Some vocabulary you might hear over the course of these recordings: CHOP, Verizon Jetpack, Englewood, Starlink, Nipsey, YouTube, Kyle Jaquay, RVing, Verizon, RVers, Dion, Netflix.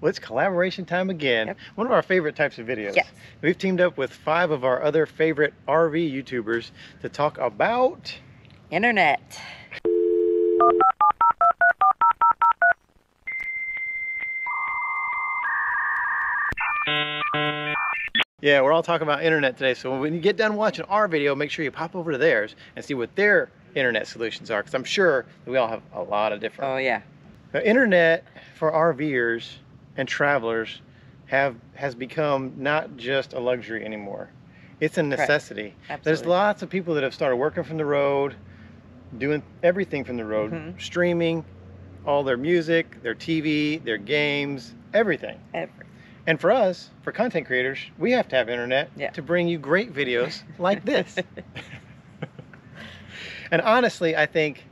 Well, it's collaboration time again. Yep. One of our favorite types of videos. Yes. We've teamed up with 5 of our other favorite RV YouTubers to talk about... internet. Yeah, we're all talking about internet today, so when you get done watching our video, make sure you pop over to theirs and see what their internet solutions are, because I'm sure that we all have a lot of different. Oh yeah. The internet for RVers and travelers has become not just a luxury anymore. It's a necessity. Correct. There's lots of people that have started working from the road, doing everything from the road, streaming all their music, their TV, their games, everything. And for us, for content creators, we have to have internet to bring you great videos like this. And honestly, I think,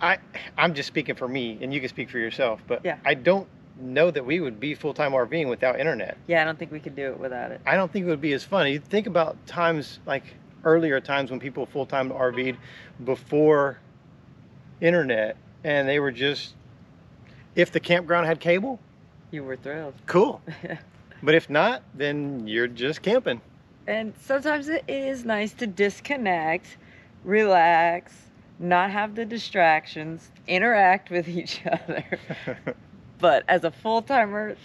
I'm just speaking for me, and you can speak for yourself, but I don't know that we would be full-time RVing without internet. Yeah, I don't think we could do it without it. I don't think it would be as fun. You think about times, like earlier times when people full-time RV'd before internet, and they were just, if the campground had cable, you were thrilled. Cool. But if not, then you're just camping. And sometimes it is nice to disconnect, relax, not have the distractions, interact with each other. But as a full-timer,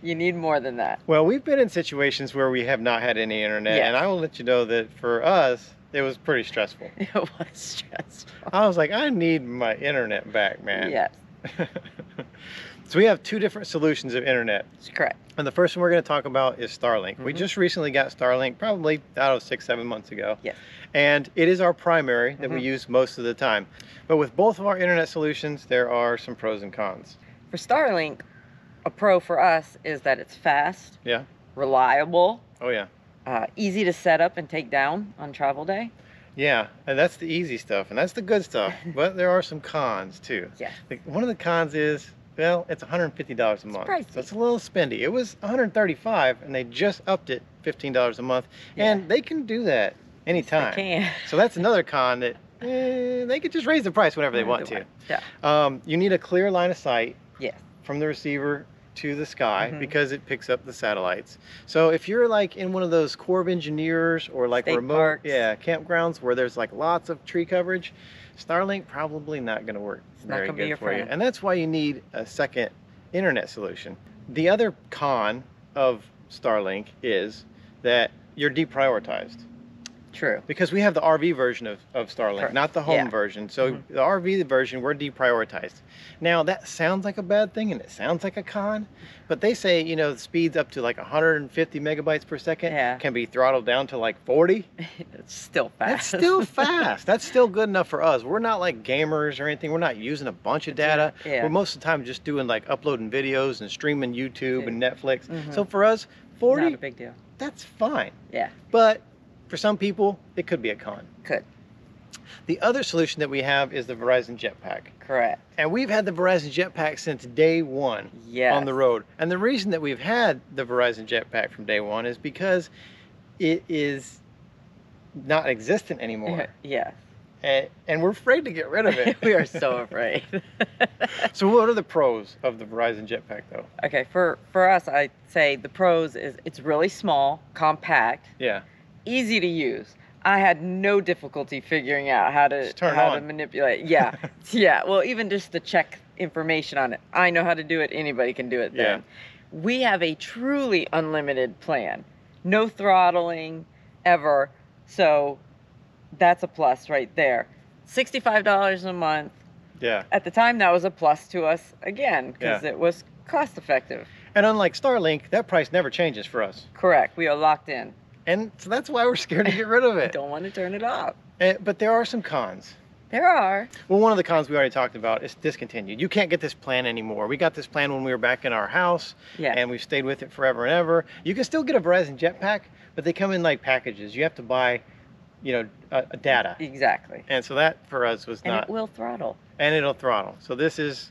you need more than that. Well, we've been in situations where we have not had any internet, and I will let you know that for us, it was pretty stressful. It was stressful. I was like, I need my internet back, man. Yes. So we have 2 different solutions of internet. That's correct. And the first one we're going to talk about is Starlink. We just recently got Starlink, probably, I don't know, 6-7 months ago. Yes. And it is our primary that we use most of the time. But with both of our internet solutions, there are some pros and cons. For Starlink, a pro for us is that it's fast. Yeah. Reliable. Oh yeah. Easy to set up and take down on travel day. Yeah, and that's the easy stuff, and that's the good stuff. But there are some cons too. Yeah. One of the cons is, well, it's $150 a month. Pricey. So it's a little spendy. It was $135, and they just upped it $15 a month. Yeah. And they can do that anytime. Yes, they can. So that's another con, that they could just raise the price whenever they want to. Yeah. You need a clear line of sight from the receiver to the sky because it picks up the satellites. So if you're like in one of those Corps of Engineers or like state remote parks, campgrounds where there's like lots of tree coverage, Starlink probably not going to work very good for you. And that's why you need a second internet solution. The other con of Starlink is that you're deprioritized. True. Because we have the RV version of Starlink, not the home version. So the RV version, we're deprioritized. Now that sounds like a bad thing and it sounds like a con, but they say, you know, the speeds up to like 150 megabytes per second can be throttled down to like 40. It's still fast. That's still fast. That's still good enough for us. We're not like gamers or anything. We're not using a bunch of data. Yeah. We're most of the time just doing like uploading videos and streaming YouTube and Netflix. So for us, 40, not a big deal. That's fine. Yeah. But for some people, it could be a con. Could. The other solution that we have is the Verizon Jetpack. Correct. And we've had the Verizon Jetpack since day one on the road. And the reason that we've had the Verizon Jetpack from day one is because it is not existent anymore. Yeah. And we're afraid to get rid of it. We are so afraid. So what are the pros of the Verizon Jetpack though? Okay, for us, I'd say the pros is it's really small, compact. Yeah. Easy to use. I had no difficulty figuring out how to manipulate. Yeah. Well, even just to check information on it. I know how to do it. Anybody can do it then. Yeah. We have a truly unlimited plan. No throttling ever. So that's a plus right there. $65 a month. Yeah. At the time, that was a plus to us again because it was cost effective. And unlike Starlink, that price never changes for us. Correct. We are locked in. And so that's why we're scared to get rid of it. Don't want to turn it off. But there are some cons. There are. Well, one of the cons we already talked about is discontinued. You can't get this plan anymore. We got this plan when we were back in our house, and we've stayed with it forever and ever. You can still get a Verizon Jetpack, but they come in like packages. You have to buy, you know, data. Exactly. And so that for us was not. And it will throttle. And it'll throttle. So this is,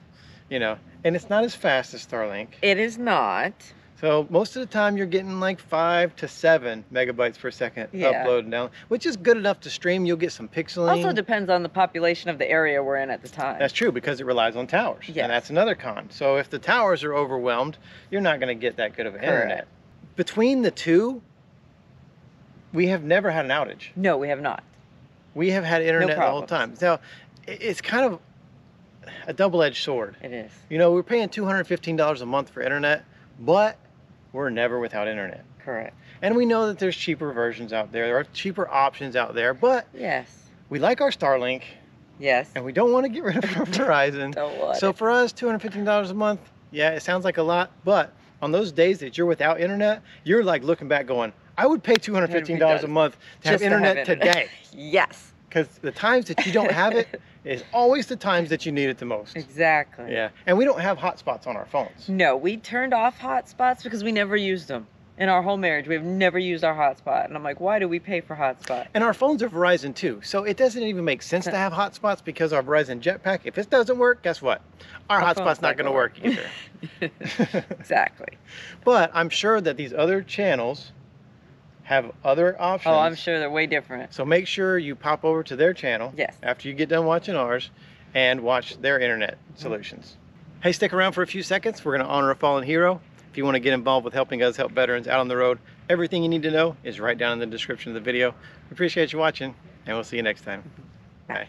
you know, and it's not as fast as Starlink. It is not. So most of the time you're getting like 5 to 7 megabytes per second upload and down, which is good enough to stream. You'll get some pixeling. Also depends on the population of the area we're in at the time. That's true, because it relies on towers. Yes. And that's another con. So if the towers are overwhelmed, you're not going to get that good of an internet. Between the two, we have never had an outage. No, we have not. We have had internet the whole time. Now, it's kind of a double-edged sword. It is. You know, we're paying $215 a month for internet, but we're never without internet. Correct. And we know that there's cheaper versions out there. There are cheaper options out there, but we like our Starlink. Yes. And we don't want to get rid of our Verizon. Don't want so it. For us, $215 a month, yeah, it sounds like a lot, but on those days that you're without internet, you're like looking back going, I would pay $215 a month to have internet today. Yes. Because the times that you don't have it is always the times that you need it the most. Exactly. Yeah. And we don't have hotspots on our phones. No, we turned off hotspots because we never used them. In our whole marriage, we've never used our hotspot. And I'm like, why do we pay for hotspot? And our phones are Verizon too. So it doesn't even make sense to have hotspots, because our Verizon Jetpack, if it doesn't work, guess what? Our hotspot's not going to work either. Exactly. But I'm sure that these other channels have other options. Oh, I'm sure they're way different. So make sure you pop over to their channel after you get done watching ours and watch their internet solutions. Hey, stick around for a few seconds. We're going to honor a fallen hero. If you want to get involved with helping us help veterans out on the road, everything you need to know is right down in the description of the video. We appreciate you watching, and we'll see you next time. Bye. Bye.